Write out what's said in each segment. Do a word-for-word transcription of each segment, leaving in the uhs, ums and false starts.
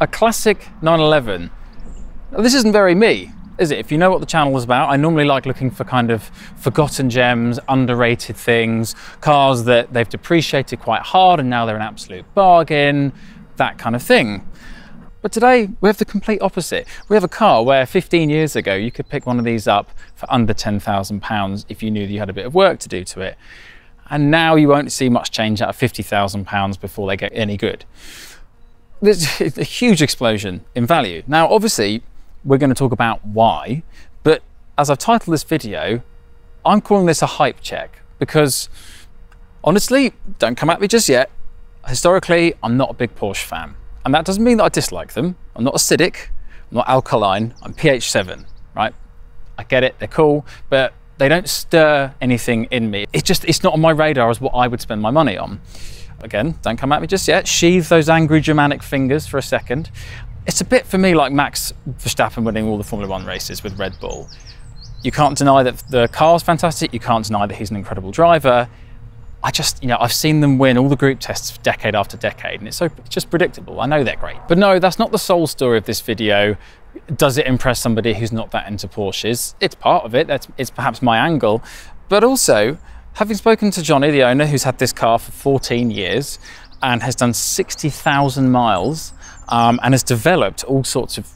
a classic nine eleven. Now, this isn't very me, is it? If you know what the channel is about, I normally like looking for kind of forgotten gems, underrated things, cars that they've depreciated quite hard and now they're an absolute bargain, that kind of thing. But today we have the complete opposite. We have a car where fifteen years ago you could pick one of these up for under ten thousand pounds if you knew that you had a bit of work to do to it. And now you won't see much change out of fifty thousand pounds before they get any good. There's a huge explosion in value. Now, obviously, we're going to talk about why, but as I've titled this video, I'm calling this a hype check because, honestly, don't come at me just yet. Historically, I'm not a big Porsche fan. And that doesn't mean that I dislike them. I'm not acidic, I'm not alkaline, I'm P H seven, right? I get it, they're cool, but they don't stir anything in me. It just, it's not on my radar as what I would spend my money on. Again, don't come at me just yet. Sheathe those angry Germanic fingers for a second. It's a bit for me like Max Verstappen winning all the Formula One races with Red Bull. You can't deny that the car's fantastic. You can't deny that he's an incredible driver. I just, you know, I've seen them win all the group tests decade after decade, and it's so it's just predictable. I know they're great. But no, that's not the sole story of this video. Does it impress somebody who's not that into Porsches? It's part of it. That's, it's perhaps my angle. But also, having spoken to Johnny, the owner, who's had this car for fourteen years and has done sixty thousand miles um, and has developed all sorts of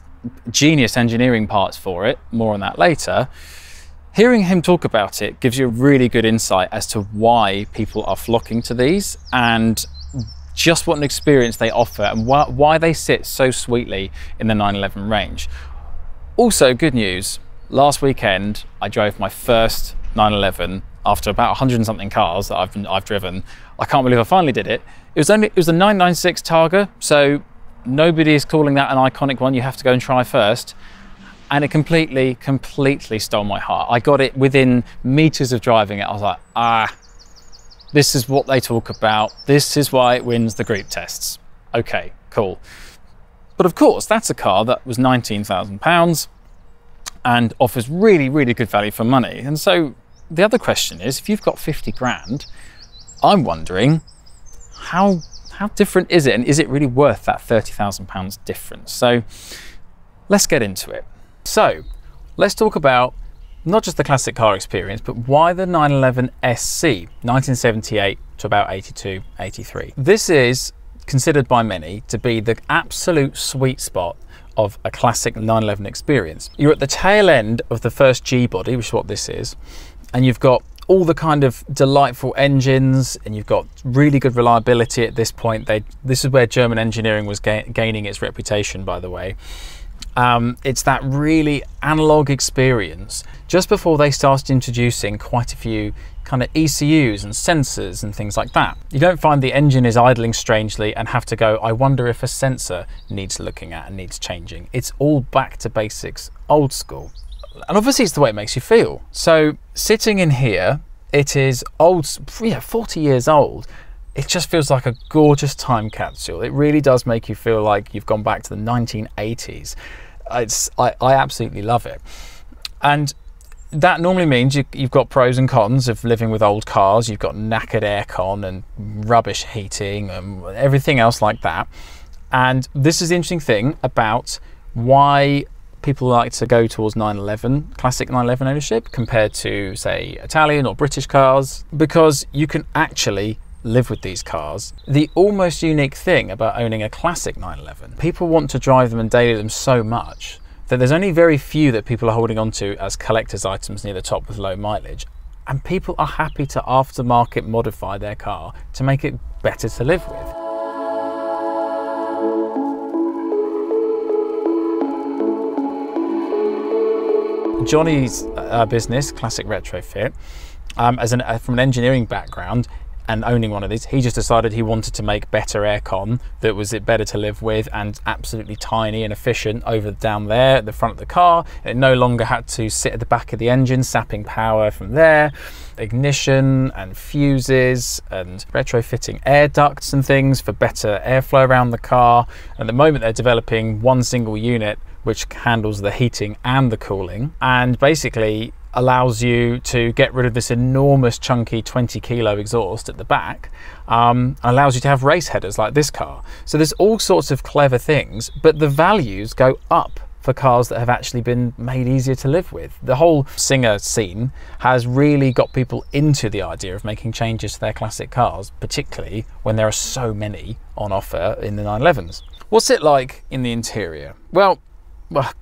genius engineering parts for it, more on that later, hearing him talk about it gives you a really good insight as to why people are flocking to these and just what an experience they offer and wh why they sit so sweetly in the nine eleven range. Also, good news, last weekend I drove my first nine eleven after about one hundred and something cars that I've, been, I've driven. I can't believe I finally did it. It was, only, it was a nine ninety-six Targa, so nobody is calling that an iconic one. You have to go and try first. And it completely, completely stole my heart. I got it within meters of driving it. I was like, ah, this is what they talk about. This is why it wins the group tests. Okay, cool. But of course, that's a car that was nineteen thousand pounds and offers really, really good value for money. And so the other question is, if you've got fifty grand, I'm wondering how, how different is it? And is it really worth that thirty thousand pounds difference? So let's get into it. So let's talk about not just the classic car experience, but why the nine eleven S C, nineteen seventy-eight to about eighty-two, eighty-three. This is considered by many to be the absolute sweet spot of a classic nine eleven experience. You're at the tail end of the first G body, which is what this is, and you've got all the kind of delightful engines, and you've got really good reliability at this point. They, this is where German engineering was ga gaining its reputation, by the way. Um, it's that really analog experience just before they started introducing quite a few kind of E C Us and sensors and things like that. You don't find the engine is idling strangely and have to go, I wonder if a sensor needs looking at and needs changing. It's all back to basics, old school. And obviously it's the way it makes you feel. So sitting in here, it is old, yeah, forty years old. It just feels like a gorgeous time capsule. It really does make you feel like you've gone back to the nineteen eighties. It's, I, I absolutely love it. And that normally means you, you've got pros and cons of living with old cars. You've got knackered aircon and rubbish heating and everything else like that. And this is the interesting thing about why people like to go towards nine eleven, classic nine eleven ownership compared to, say, Italian or British cars, because you can actually live with these cars. The almost unique thing about owning a classic nine eleven, people want to drive them and daily them so much that there's only very few that people are holding on to as collector's items near the top with low mileage. And people are happy to aftermarket modify their car to make it better to live with. Johnny's uh, business, Classic Retrofit, um, as an, uh, from an engineering background, and owning one of these, he just decided he wanted to make better aircon that was it better to live with and absolutely tiny and efficient over down there at the front of the car. It no longer had to sit at the back of the engine, sapping power from there, ignition and fuses and retrofitting air ducts and things for better airflow around the car. At the moment, they're developing one single unit which handles the heating and the cooling. And basically, allows you to get rid of this enormous chunky twenty kilo exhaust at the back, um, and allows you to have race headers like this car. So there's all sorts of clever things, but the values go up for cars that have actually been made easier to live with. The whole Singer scene has really got people into the idea of making changes to their classic cars, particularly when there are so many on offer in the nine elevens. What's it like in the interior? Well, well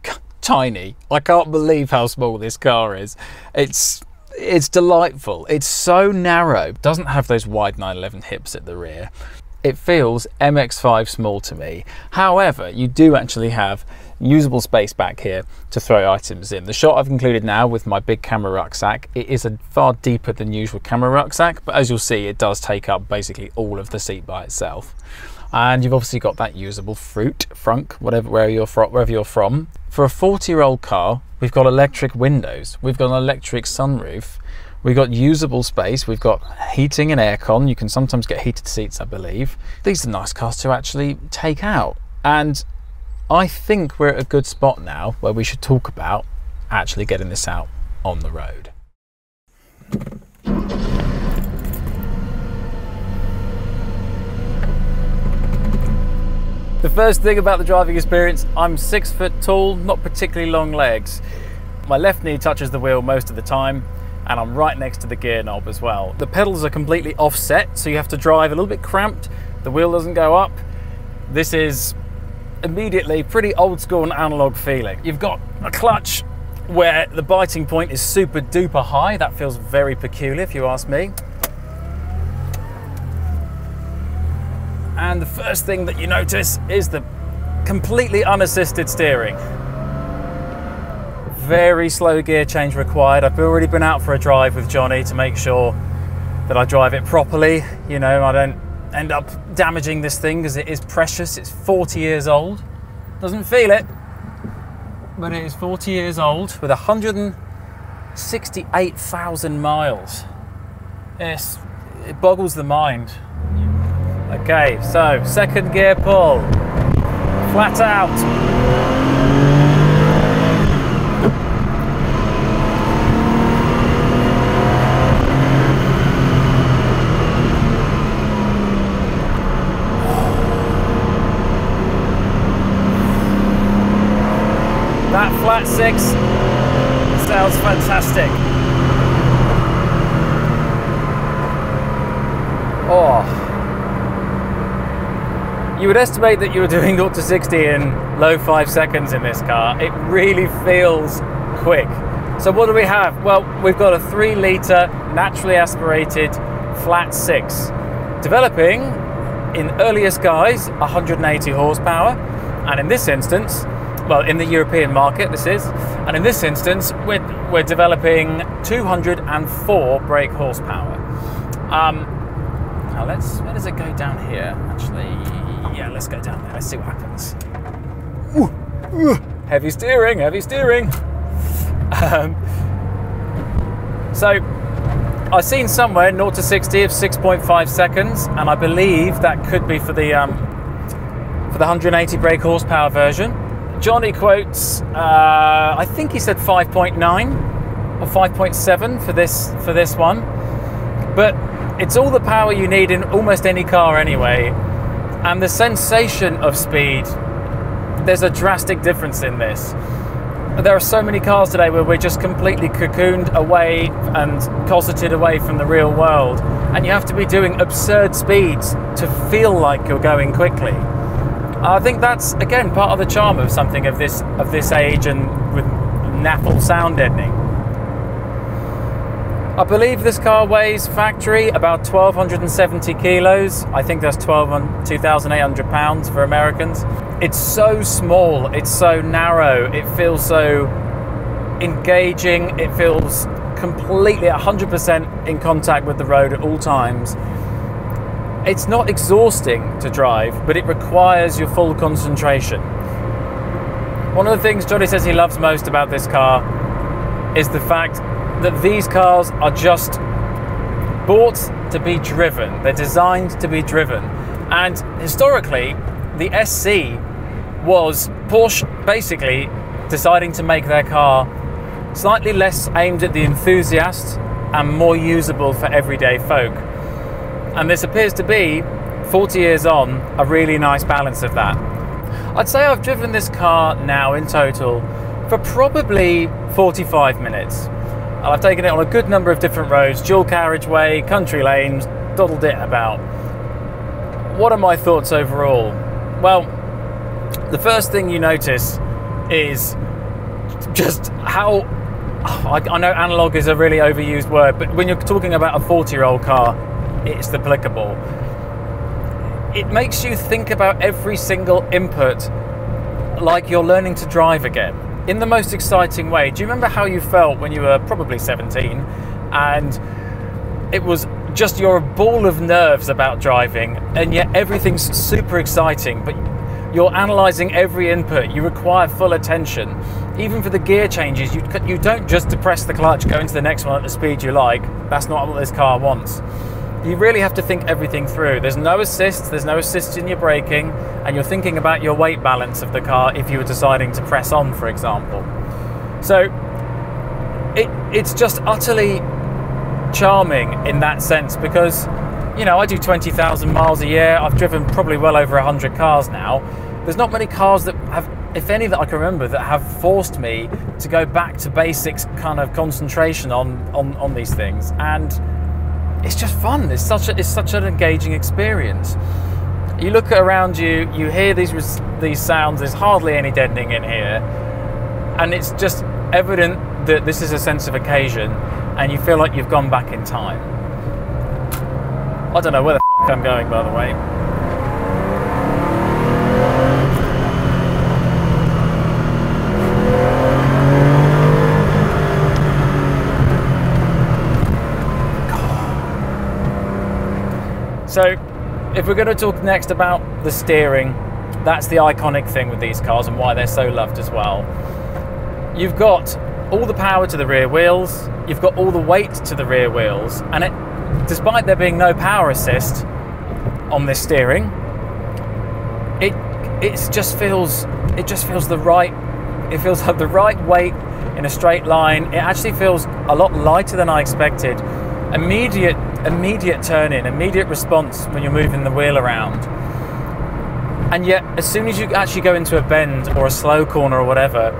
tiny. I can't believe how small this car is. It's it's delightful. It's so narrow. It doesn't have those wide nine eleven hips at the rear. It feels M X five small to me. However, you do actually have usable space back here to throw items in. The shot I've included now with my big camera rucksack, it is a far deeper than usual camera rucksack, but as you'll see, it does take up basically all of the seat by itself. And you've obviously got that usable fruit, frunk, whatever, where you're from, wherever you're from. For a forty year old car, we've got electric windows, we've got an electric sunroof, we've got usable space, we've got heating and aircon. You can sometimes get heated seats, I believe. These are nice cars to actually take out. And I think we're at a good spot now where we should talk about actually getting this out on the road. The first thing about the driving experience, I'm six foot tall, not particularly long legs. My left knee touches the wheel most of the time, and I'm right next to the gear knob as well. The pedals are completely offset, so you have to drive a little bit cramped. The wheel doesn't go up. This is immediately pretty old school and analog feeling. You've got a clutch where the biting point is super duper high. That feels very peculiar if you ask me. And the first thing that you notice is the completely unassisted steering. Very slow gear change required. I've already been out for a drive with Johnny to make sure that I drive it properly. You know, I don't end up damaging this thing because it is precious. It's forty years old. Doesn't feel it, but it is forty years old with one hundred sixty-eight thousand miles. It's, it boggles the mind. Okay, so second gear pull, flat out. That flat six sounds fantastic. Oh. You would estimate that you were doing zero to sixty in low five seconds in this car. It really feels quick. So what do we have? Well, we've got a three litre naturally aspirated flat six, developing in earlier skies one hundred eighty horsepower, and in this instance, well, in the European market this is, and in this instance we're, we're developing two hundred and four brake horsepower. Um, now let's, where does it go down here actually? Yeah, let's go down there, let's see what happens. Ooh, ooh, heavy steering, heavy steering. Um, so I've seen somewhere zero to sixty of six point five seconds, and I believe that could be for the, um, for the one hundred eighty brake horsepower version. Johnny quotes, uh, I think he said five point nine or five point seven for this for this one, but it's all the power you need in almost any car anyway, and the sensation of speed, there's a drastic difference in this. There are so many cars today where we're just completely cocooned away and cosseted away from the real world, and you have to be doing absurd speeds to feel like you're going quickly. I think that's, again, part of the charm of something of this of this age and with naffle sound deadening. I believe this car weighs factory about twelve seventy kilos. I think that's two thousand eight hundred pounds for Americans. It's so small, it's so narrow, it feels so engaging, it feels completely one hundred percent in contact with the road at all times. It's not exhausting to drive, but it requires your full concentration. One of the things Johnny says he loves most about this car is the fact that these cars are just bought to be driven. They're designed to be driven. And historically, the S C was Porsche basically deciding to make their car slightly less aimed at the enthusiast and more usable for everyday folk. And this appears to be, forty years on, a really nice balance of that. I'd say I've driven this car now in total for probably forty-five minutes. I've taken it on a good number of different roads, dual carriageway, country lanes, dawdled it about. What are my thoughts overall? Well, the first thing you notice is just how, I, I know analog is a really overused word, but when you're talking about a forty year old car, it's applicable. It makes you think about every single input like you're learning to drive again, in the most exciting way. Do you remember how you felt when you were probably seventeen and it was just you're a ball of nerves about driving, and yet everything's super exciting, but you're analysing every input, you require full attention. Even for the gear changes, you, you don't just depress the clutch, go into the next one at the speed you like. That's not what this car wants. You really have to think everything through. There's no assist, there's no assist in your braking, and you're thinking about your weight balance of the car if you were deciding to press on, for example. So it, it's just utterly charming in that sense because, you know, I do twenty thousand miles a year. I've driven probably well over a hundred cars now. There's not many cars that have, if any that I can remember, that have forced me to go back to basics kind of concentration on, on, on these things. And it's just fun. It's such a, it's such an engaging experience. You look around you, you hear these, these sounds, there's hardly any deadening in here. And it's just evident that this is a sense of occasion and you feel like you've gone back in time. I don't know where the f I'm going, by the way. God. So, if we're going to talk next about the steering, that's the iconic thing with these cars and why they're so loved as well. You've got all the power to the rear wheels, you've got all the weight to the rear wheels, and it, despite there being no power assist on this steering, it it's just feels it just feels the right it feels like the right weight in a straight line. It actually feels a lot lighter than I expected. Immediate. Immediate turn in, immediate response when you're moving the wheel around. And yet, as soon as you actually go into a bend or a slow corner or whatever,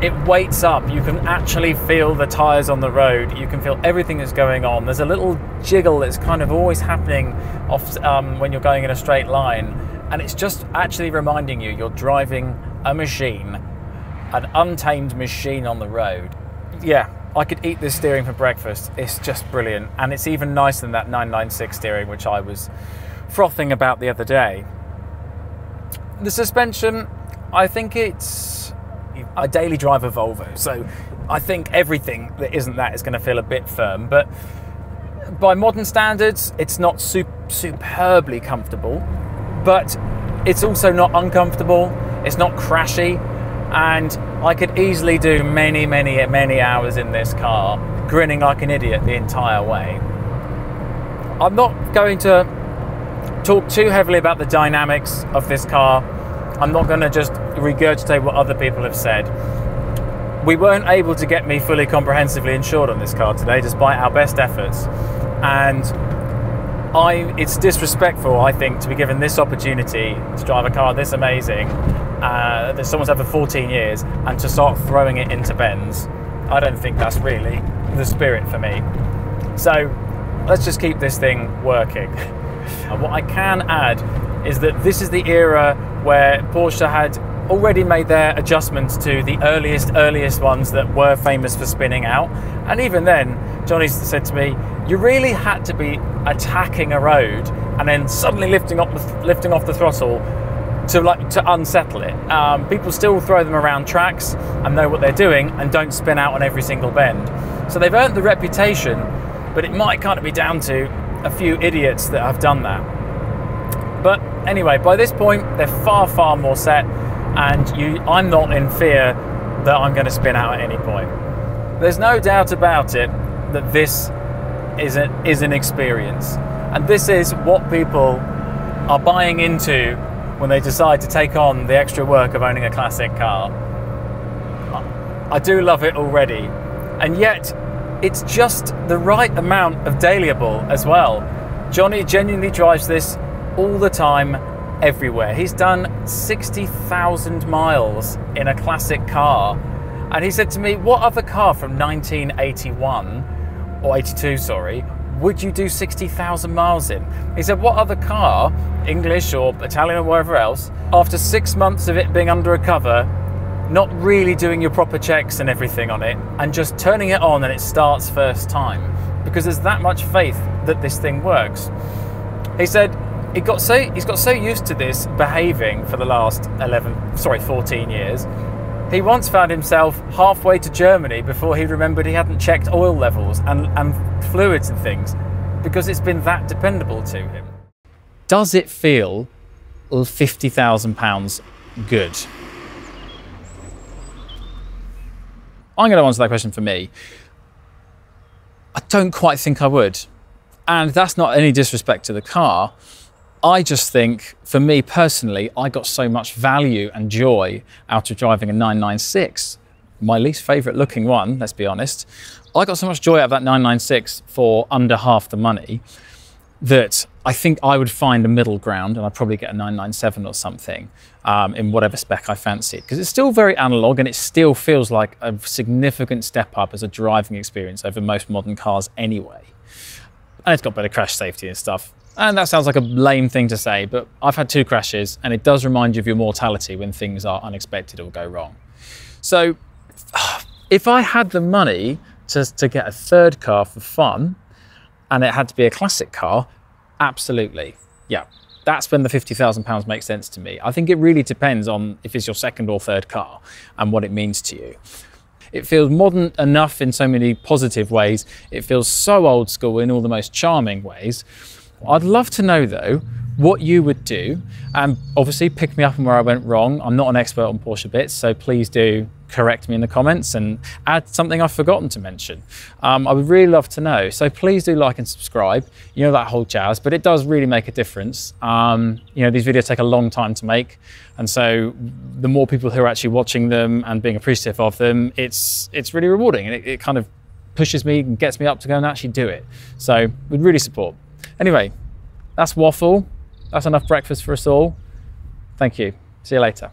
it weights up. You can actually feel the tyres on the road. You can feel everything that's going on. There's a little jiggle that's kind of always happening off um, when you're going in a straight line. And it's just actually reminding you you're driving a machine, an untamed machine on the road. Yeah. I could eat this steering for breakfast. It's just brilliant. And it's even nicer than that nine ninety-six steering, which I was frothing about the other day. The suspension, I think it's... I daily drive a Volvo, so I think everything that isn't that is going to feel a bit firm. But by modern standards, it's not su superbly comfortable, but it's also not uncomfortable. It's not crashy. And I could easily do many, many, many hours in this car, grinning like an idiot the entire way. I'm not going to talk too heavily about the dynamics of this car. I'm not going to just regurgitate what other people have said. We weren't able to get me fully comprehensively insured on this car today, despite our best efforts. And I, it's disrespectful, I think, to be given this opportunity to drive a car this amazing Uh, that someone's had for fourteen years and to start throwing it into bends. I don't think that's really the spirit for me. So let's just keep this thing working. And what I can add is that this is the era where Porsche had already made their adjustments to the earliest, earliest ones that were famous for spinning out. And even then, Johnny said to me, you really had to be attacking a road and then suddenly lifting up the, lifting off the throttle to like to unsettle it. Um, people still throw them around tracks and know what they're doing and don't spin out on every single bend. So they've earned the reputation, but it might kind of be down to a few idiots that have done that. But anyway, by this point, they're far, far more set, and you, I'm not in fear that I'm gonna spin out at any point. There's no doubt about it that this is, a, is an experience. And this is what people are buying into when they decide to take on the extra work of owning a classic car. I do love it already. And yet, it's just the right amount of dailyable as well. Johnny genuinely drives this all the time, everywhere. He's done sixty thousand miles in a classic car. And he said to me, what other car from nineteen eighty-one, or eighty-two, sorry, would you do sixty thousand miles in? He said, what other car, English or Italian or wherever else, after six months of it being under a cover, not really doing your proper checks and everything on it, and just turning it on and it starts first time? Because there's that much faith that this thing works. He said he got so, he's got so used to this behaving for the last eleven, sorry, fourteen years, he once found himself halfway to Germany before he remembered he hadn't checked oil levels and, and fluids and things, because it's been that dependable to him. Does it feel fifty thousand pounds good? I'm going to answer that question for me. I don't quite think I would. And that's not any disrespect to the car. I just think, for me personally, I got so much value and joy out of driving a nine ninety-six, my least favourite looking one, let's be honest. I got so much joy out of that nine ninety-six for under half the money that I think I would find a middle ground, and I'd probably get a nine ninety-seven or something um, in whatever spec I fancied, because it's still very analog and it still feels like a significant step up as a driving experience over most modern cars anyway. And it's got better crash safety and stuff. And that sounds like a lame thing to say, but I've had two crashes and it does remind you of your mortality when things are unexpected or go wrong. So if I had the money to, to get a third car for fun and it had to be a classic car, absolutely. Yeah, that's when the fifty thousand pounds makes sense to me. I think it really depends on if it's your second or third car and what it means to you. It feels modern enough in so many positive ways. It feels so old school in all the most charming ways. I'd love to know though what you would do, and um, obviously pick me up on where I went wrong. I'm not an expert on Porsche bits, so please do correct me in the comments and add something I've forgotten to mention. Um, I would really love to know, so please do like and subscribe, you know, that whole jazz, but it does really make a difference. Um, you know, these videos take a long time to make, and so the more people who are actually watching them and being appreciative of them, it's, it's really rewarding, and it, it kind of pushes me and gets me up to go and actually do it. So we'd really support. Anyway, that's waffle. That's enough breakfast for us all. Thank you. See you later.